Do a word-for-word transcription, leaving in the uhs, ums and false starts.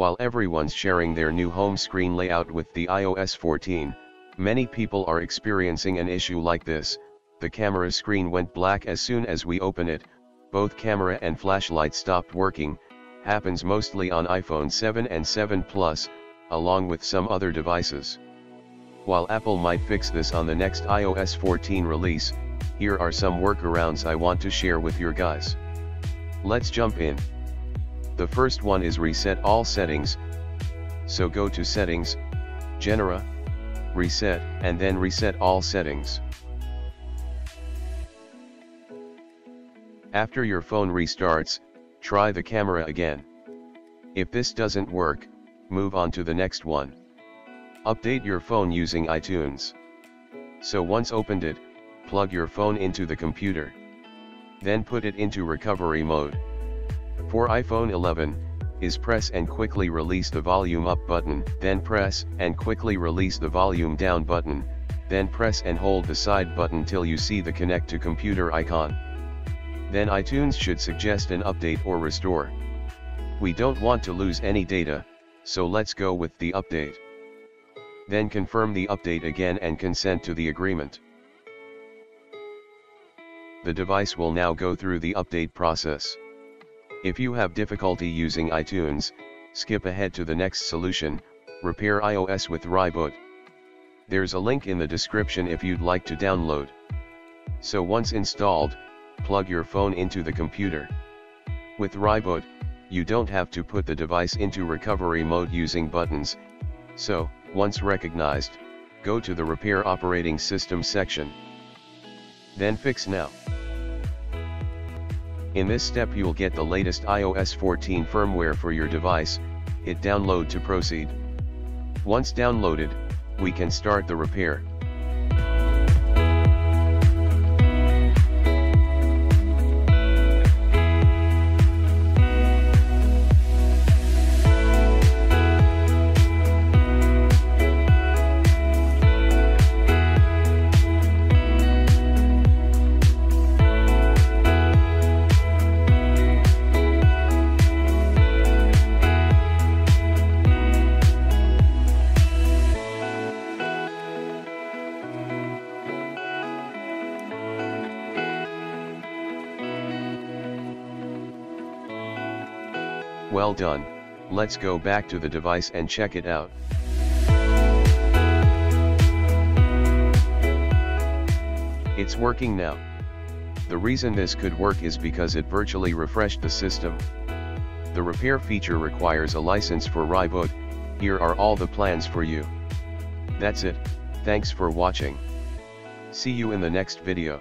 While everyone's sharing their new home screen layout with the i O S fourteen, many people are experiencing an issue like this. The camera screen went black as soon as we open it, both camera and flashlight stopped working. Happens mostly on iPhone seven and seven Plus, along with some other devices. While Apple might fix this on the next i O S fourteen release, here are some workarounds I want to share with your guys. Let's jump in. The first one is reset all settings. So go to Settings, General, Reset, and then reset all settings. After your phone restarts, try the camera again. If this doesn't work, move on to the next one. Update your phone using iTunes. So once opened it, plug your phone into the computer. Then put it into recovery mode. For iPhone eleven, is press and quickly release the volume up button, then press and quickly release the volume down button, then press and hold the side button till you see the connect to computer icon. Then iTunes should suggest an update or restore. We don't want to lose any data, so let's go with the update. Then confirm the update again and consent to the agreement. The device will now go through the update process. If you have difficulty using iTunes, skip ahead to the next solution, repair iOS with ReiBoot. There's a link in the description if you'd like to download. So once installed, plug your phone into the computer. With ReiBoot, you don't have to put the device into recovery mode using buttons. So, once recognized, go to the Repair Operating System section. Then Fix Now. In this step you'll get the latest i O S fourteen firmware for your device, hit download to proceed. Once downloaded, we can start the repair. Well done, let's go back to the device and check it out. It's working now. The reason this could work is because it virtually refreshed the system. The repair feature requires a license for ReiBoot. Here are all the plans for you. That's it, thanks for watching. See you in the next video.